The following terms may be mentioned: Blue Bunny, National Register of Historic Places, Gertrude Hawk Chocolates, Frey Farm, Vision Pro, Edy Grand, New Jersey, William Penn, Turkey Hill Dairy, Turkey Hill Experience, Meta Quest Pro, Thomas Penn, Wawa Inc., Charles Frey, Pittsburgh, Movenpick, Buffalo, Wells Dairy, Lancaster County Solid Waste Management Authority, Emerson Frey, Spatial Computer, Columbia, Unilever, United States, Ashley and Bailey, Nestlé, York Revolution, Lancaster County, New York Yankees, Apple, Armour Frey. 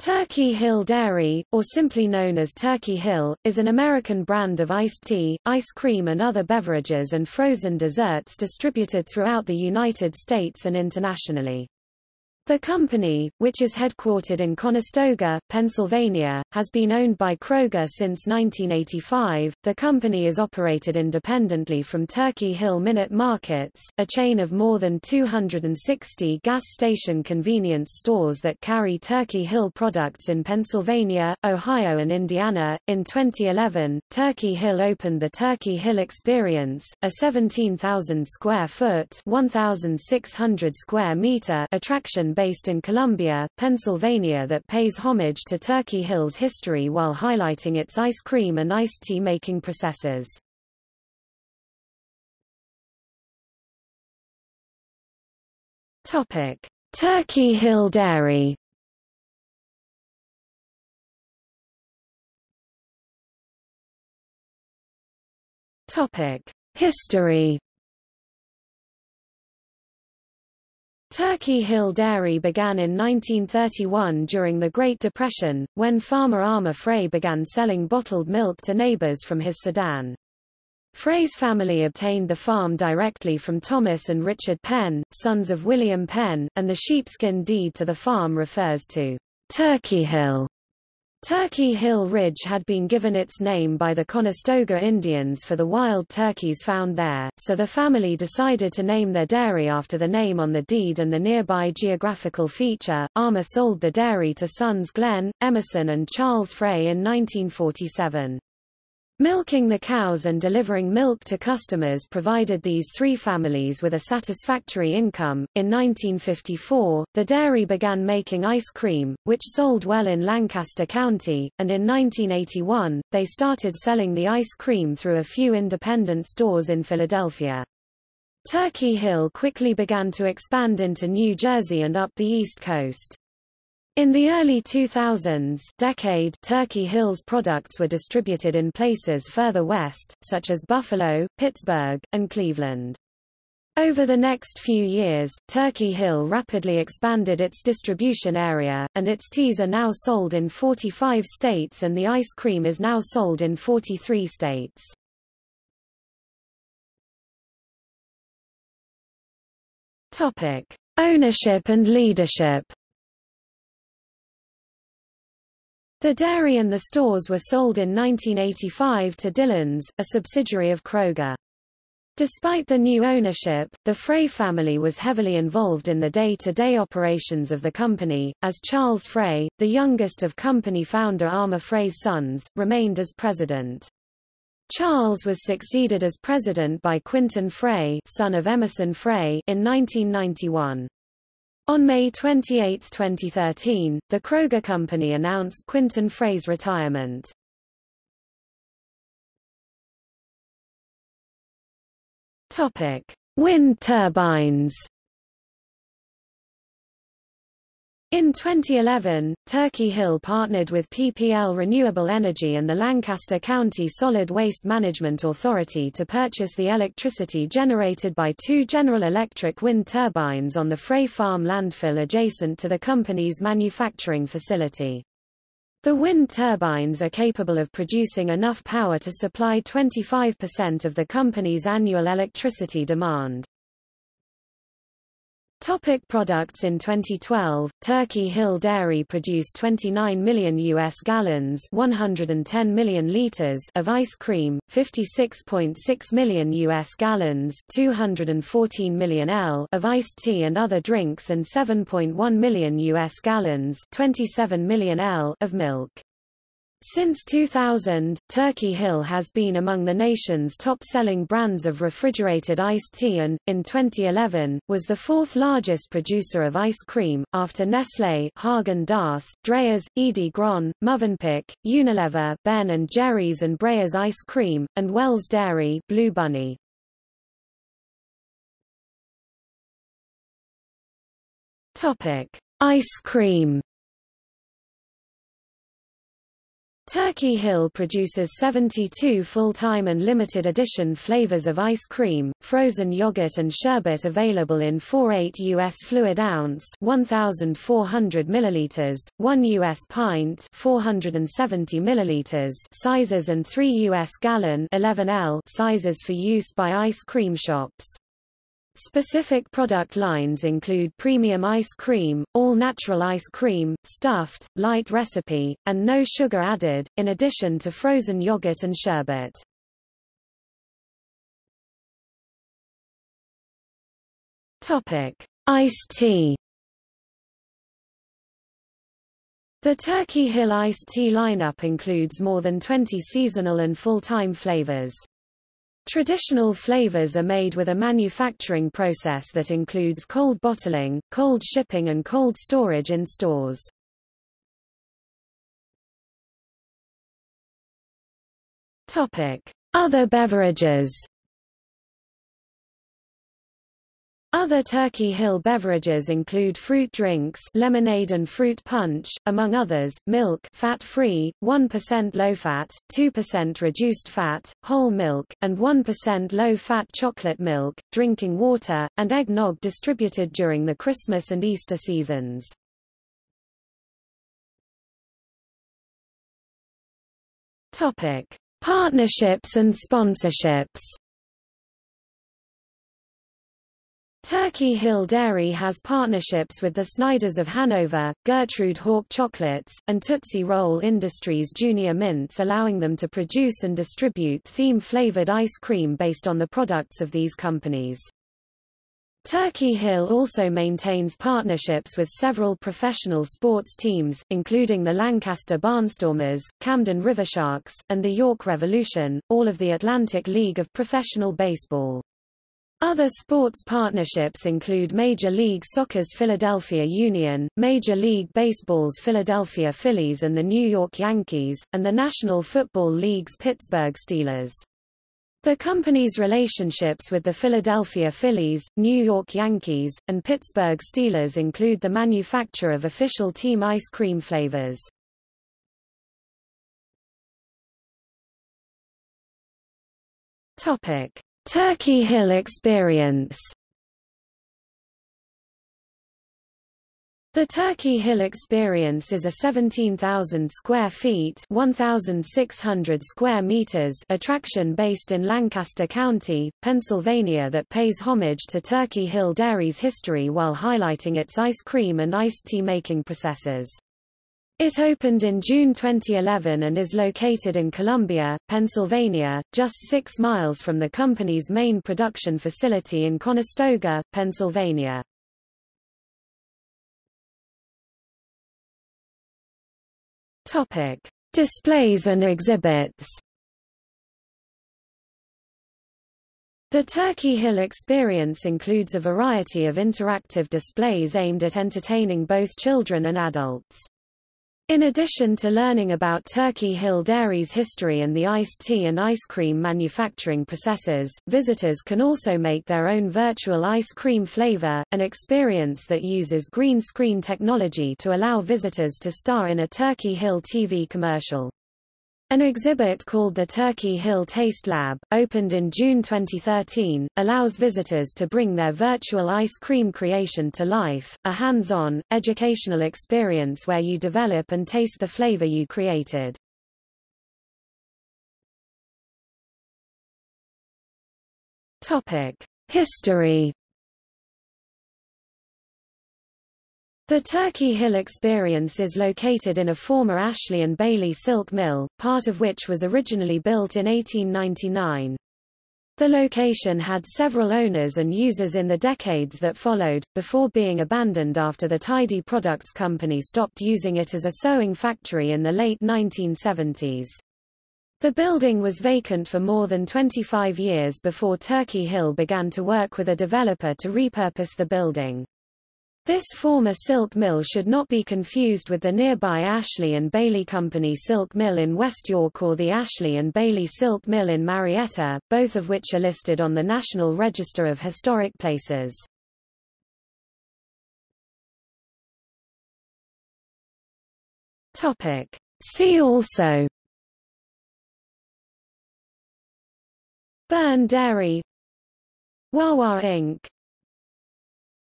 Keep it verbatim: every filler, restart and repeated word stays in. Turkey Hill Dairy, or simply known as Turkey Hill, is an American brand of iced tea, ice cream and other beverages and frozen desserts distributed throughout the United States and internationally. The company, which is headquartered in Conestoga, Pennsylvania, has been owned by Kroger since nineteen eighty-five. The company is operated independently from Turkey Hill Minute Markets, a chain of more than two hundred sixty gas station convenience stores that carry Turkey Hill products in Pennsylvania, Ohio, and Indiana. In twenty eleven, Turkey Hill opened the Turkey Hill Experience, a seventeen thousand square foot (one thousand six hundred square meter) attraction based in Columbia, Pennsylvania that pays homage to Turkey Hill's history while highlighting its ice cream and iced tea making processes. Topic: Turkey Hill Dairy. Topic: History. Turkey Hill Dairy began in nineteen thirty-one during the Great Depression, when farmer Armour Frey began selling bottled milk to neighbors from his sedan. Frey's family obtained the farm directly from Thomas and Richard Penn, sons of William Penn, and the sheepskin deed to the farm refers to Turkey Hill. Turkey Hill Ridge had been given its name by the Conestoga Indians for the wild turkeys found there, so the family decided to name their dairy after the name on the deed and the nearby geographical feature. Armour sold the dairy to sons Glenn, Emerson and Charles Frey in nineteen forty-seven. Milking the cows and delivering milk to customers provided these three families with a satisfactory income. In nineteen fifty-four, the dairy began making ice cream, which sold well in Lancaster County, and in nineteen eighty-one, they started selling the ice cream through a few independent stores in Philadelphia. Turkey Hill quickly began to expand into New Jersey and up the East Coast. In the early two thousands decade, Turkey Hill's products were distributed in places further west, such as Buffalo, Pittsburgh, and Cleveland. Over the next few years, Turkey Hill rapidly expanded its distribution area, and its teas are now sold in forty-five states and the ice cream is now sold in forty-three states. Topic: Ownership and leadership. The dairy and the stores were sold in nineteen eighty-five to Dillon's, a subsidiary of Kroger. Despite the new ownership, the Frey family was heavily involved in the day-to-day operations of the company, as Charles Frey, the youngest of company founder Armour Frey's sons, remained as president. Charles was succeeded as president by Quinton Frey, son of Emerson Frey, in nineteen ninety-one. On May twenty-eighth, twenty thirteen, the Kroger Company announced Quinton Frey's retirement. Topic: Wind turbines. In twenty eleven, Turkey Hill partnered with P P L Renewable Energy and the Lancaster County Solid Waste Management Authority to purchase the electricity generated by two General Electric wind turbines on the Frey Farm landfill adjacent to the company's manufacturing facility. The wind turbines are capable of producing enough power to supply twenty-five percent of the company's annual electricity demand. Topic: products. In twenty twelve, Turkey Hill Dairy produced twenty-nine million U S gallons (one hundred ten million liters) of ice cream, fifty-six point six million U S gallons (two hundred fourteen million L) of iced tea and other drinks, and seven point one million U S gallons (twenty-seven million L) of milk. Since two thousand, Turkey Hill has been among the nation's top-selling brands of refrigerated iced tea and, in twenty eleven, was the fourth-largest producer of ice cream, after Nestlé, Häagen-Dazs, Dreyer's, Edy Grand, Movenpick, Unilever, Ben and Jerry's and Dreyer's Ice Cream, and Wells Dairy, Blue Bunny. Ice cream. Turkey Hill produces seventy-two full-time and limited-edition flavors of ice cream, frozen yogurt and sherbet available in four point eight U S fluid ounce (one thousand four hundred milliliters), one U S pint (four hundred seventy milliliters) sizes and three U S gallon (eleven L) sizes for use by ice cream shops. Specific product lines include premium ice cream, all-natural ice cream, stuffed, light recipe, and no sugar added, in addition to frozen yogurt and sherbet. Topic: Iced tea. The Turkey Hill iced tea lineup includes more than twenty seasonal and full-time flavors. Traditional flavors are made with a manufacturing process that includes cold bottling, cold shipping and cold storage in stores. Other beverages. Other Turkey Hill beverages include fruit drinks, lemonade and fruit punch, among others, milk, fat-free, one percent low-fat, two percent reduced-fat, whole milk, and one percent low-fat chocolate milk, drinking water, and eggnog distributed during the Christmas and Easter seasons. Topic: Partnerships and sponsorships. Turkey Hill Dairy has partnerships with the Snyders of Hanover, Gertrude Hawk Chocolates, and Tootsie Roll Industries Junior Mints, allowing them to produce and distribute theme-flavored ice cream based on the products of these companies. Turkey Hill also maintains partnerships with several professional sports teams, including the Lancaster Barnstormers, Camden Riversharks, and the York Revolution, all of the Atlantic League of Professional Baseball. Other sports partnerships include Major League Soccer's Philadelphia Union, Major League Baseball's Philadelphia Phillies and the New York Yankees, and the National Football League's Pittsburgh Steelers. The company's relationships with the Philadelphia Phillies, New York Yankees, and Pittsburgh Steelers include the manufacture of official team ice cream flavors. Topic: Turkey Hill Experience. The Turkey Hill Experience is a seventeen thousand square feet (one thousand six hundred square meters) attraction based in Lancaster County, Pennsylvania that pays homage to Turkey Hill Dairy's history while highlighting its ice cream and iced tea making processes. It opened in June twenty eleven and is located in Columbia, Pennsylvania, just six miles from the company's main production facility in Conestoga, Pennsylvania. Topic: Displays and exhibits. The Turkey Hill Experience includes a variety of interactive displays aimed at entertaining both children and adults. In addition to learning about Turkey Hill Dairy's history and the iced tea and ice cream manufacturing processes, visitors can also make their own virtual ice cream flavor, an experience that uses green screen technology to allow visitors to star in a Turkey Hill T V commercial. An exhibit called the Turkey Hill Taste Lab, opened in June twenty thirteen, allows visitors to bring their virtual ice cream creation to life, a hands-on, educational experience where you develop and taste the flavor you created. History. The Turkey Hill Experience is located in a former Ashley and Bailey silk mill, part of which was originally built in eighteen ninety-nine. The location had several owners and users in the decades that followed, before being abandoned after the Tidy Products Company stopped using it as a sewing factory in the late nineteen seventies. The building was vacant for more than twenty-five years before Turkey Hill began to work with a developer to repurpose the building. This former silk mill should not be confused with the nearby Ashley and Bailey Company silk mill in West York or the Ashley and Bailey silk mill in Marietta, both of which are listed on the National Register of Historic Places. See also: Burn Dairy, Wawa Incorporated,